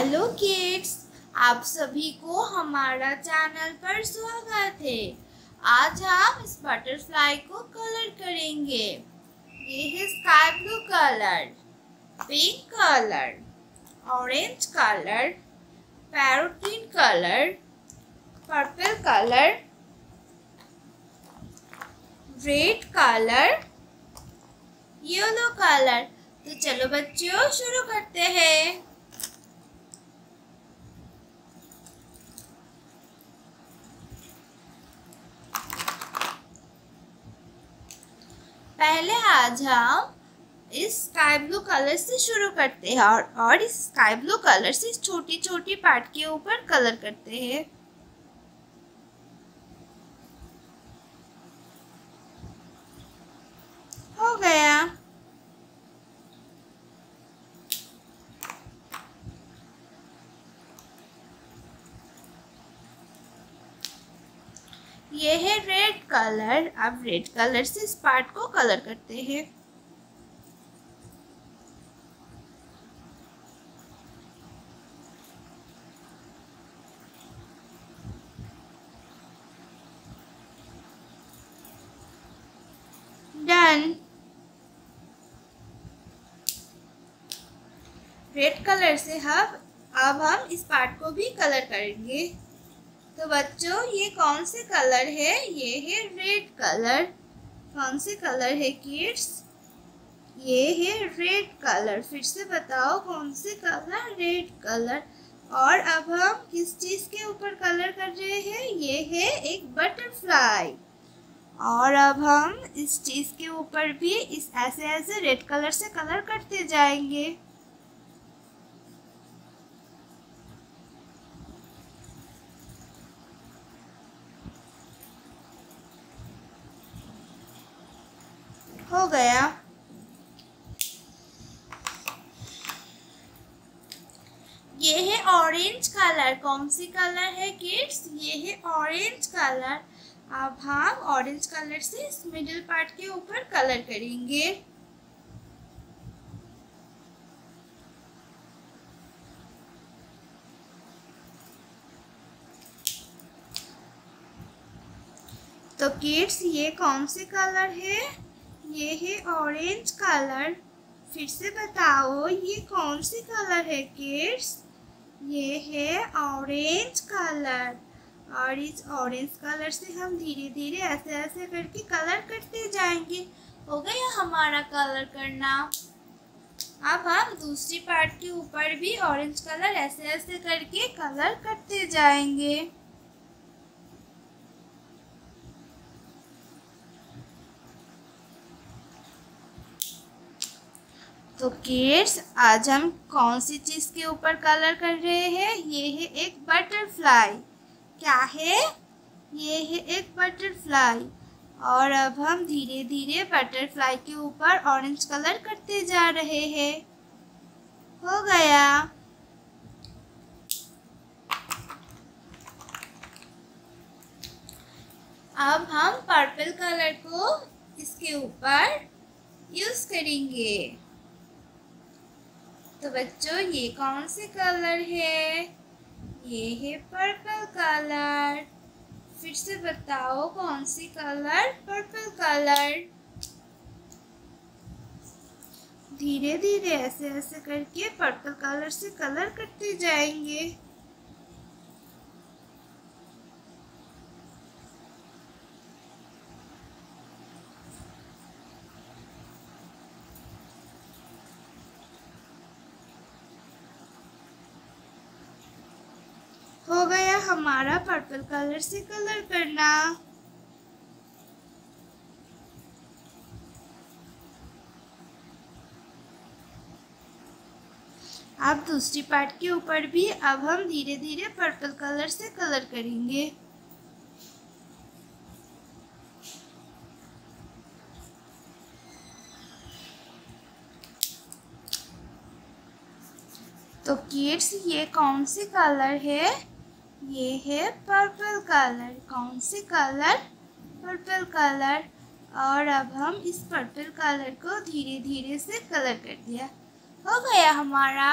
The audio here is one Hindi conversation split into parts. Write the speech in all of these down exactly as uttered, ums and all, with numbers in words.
हेलो किड्स, आप सभी को हमारा चैनल पर स्वागत है। आज हम इस बटरफ्लाई को कलर करेंगे। ये है sky blue colour, pink colour, orange colour, parrot green colour, purple colour, red colour, yellow colour. तो चलो बच्चों शुरू करते हैं। पहले आज हम इस स्काई ब्लू कलर से शुरू करते हैं और और इस स्काई ब्लू कलर से छोटी छोटी पार्ट के ऊपर कलर करते हैं। हो गया। ये है रेड कलर। अब रेड कलर से इस पार्ट को कलर करते हैं। डन। रेड कलर से हम अब हम इस पार्ट को भी कलर करेंगे। तो बच्चों ये कौन से कलर है? ये है रेड कलर। कौन से कलर है किड्स? ये है रेड कलर। फिर से बताओ कौन से कलर? Red colour. और अब हम किस चीज़ के ऊपर कलर कर रहे हैं? ये है एक बटरफ्लाई। और अब हम इस चीज़ के ऊपर भी इस ऐसे ऐसे रेड कलर से कलर करते जाएंगे। हो गया। ये है ऑरेंज कलर। कौन सी कलर है किड्स? ये है ऑरेंज कलर। अब हम ऑरेंज कलर से इस मिडिल पार्ट के ऊपर कलर करेंगे। तो किड्स ये कौन से कलर है? ये है ऑरेंज कलर। फिर से बताओ ये कौन सी कलर है किड्स? ये है ऑरेंज कलर। और इस ऑरेंज कलर से हम धीरे धीरे ऐसे ऐसे करके कलर करते जाएंगे। हो गया हमारा कलर करना। अब हम दूसरी पार्ट के ऊपर भी ऑरेंज कलर ऐसे ऐसे करके कलर करते जाएंगे। तो किड्स आज हम कौन सी चीज़ के ऊपर कलर कर रहे हैं? ये है एक बटरफ्लाई। क्या है? ये है एक बटरफ्लाई। और अब हम धीरे धीरे बटरफ्लाई के ऊपर ऑरेंज कलर करते जा रहे हैं। हो गया। अब हम पर्पल कलर को इसके ऊपर यूज़ करेंगे। तो बच्चों ये कौन से कलर है? ये है पर्पल कलर। फिर से बताओ कौन सी कलर? Purple colour. धीरे धीरे ऐसे ऐसे करके पर्पल कलर से कलर करते जाएंगे। हो गया हमारा पर्पल कलर से कलर करना। आप दूसरी पार्ट के ऊपर भी अब हम धीरे धीरे पर्पल कलर से कलर करेंगे। तो किड्स ये कौन सी कलर है? ये है पर्पल कलर। कौन सी कलर? Purple colour. और अब हम इस पर्पल कलर को धीरे धीरे से कलर कर दिया। हो गया हमारा।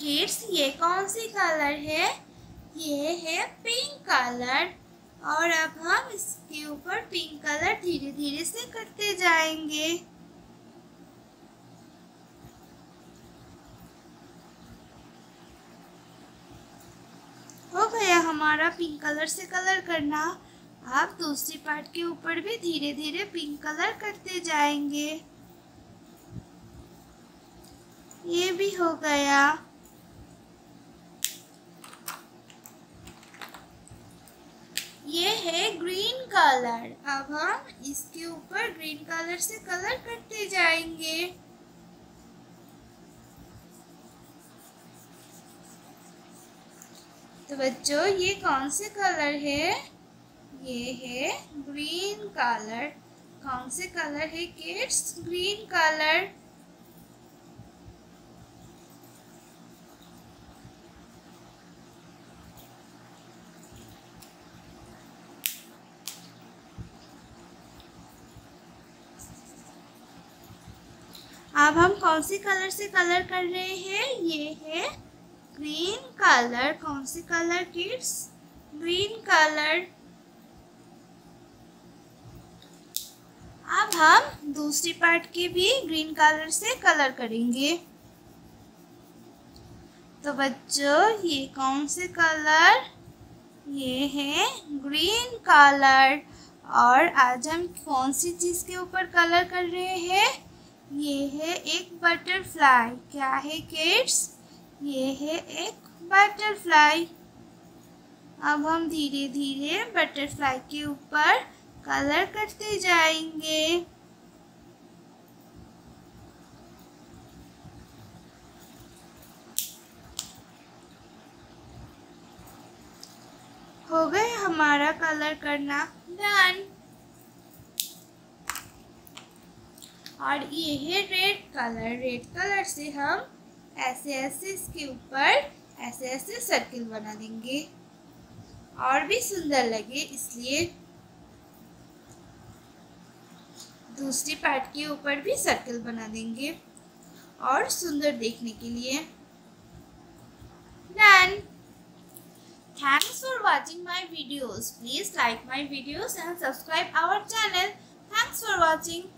किड्स ये कौन सी कलर है? ये है पिंक कलर। और अब हम इसके ऊपर पिंक कलर धीरे धीरे से करते जाएंगे। हो गया हमारा पिंक कलर से कलर करना। आप दूसरी पार्ट के ऊपर भी धीरे धीरे पिंक कलर करते जाएंगे। ये भी हो गया। ये है ग्रीन कलर। अब हम इसके ऊपर ग्रीन कलर से कलर करते जाएंगे। तो बच्चों ये कौन से कलर है? ये है ग्रीन कलर। कौन से कलर है किड्स? Green colour. अब हम कौन से कलर से कलर कर रहे हैं? ये है ग्रीन कलर। कौन से कलर किड्स? Green colour. अब हम दूसरी पार्ट के भी ग्रीन कलर से कलर करेंगे। तो बच्चों ये कौन से कलर? ये है ग्रीन कलर। और आज हम कौन सी चीज़ के ऊपर कलर कर रहे हैं? ये है एक बटरफ्लाई। क्या है किड्स? ये है एक बटरफ्लाई। अब हम धीरे धीरे बटरफ्लाई के ऊपर कलर करते जाएंगे। हो गए हमारा कलर करना डन। और ये है रेड कलर। रेड कलर से हम ऐसे ऐसे इसके ऊपर ऐसे ऐसे सर्किल बना देंगे और भी सुंदर लगे इसलिए दूसरी पार्ट के ऊपर भी सर्किल बना देंगे और सुंदर देखने के लिए। Done. Thanks for watching my videos. Please like my videos and subscribe our channel. Thanks for watching.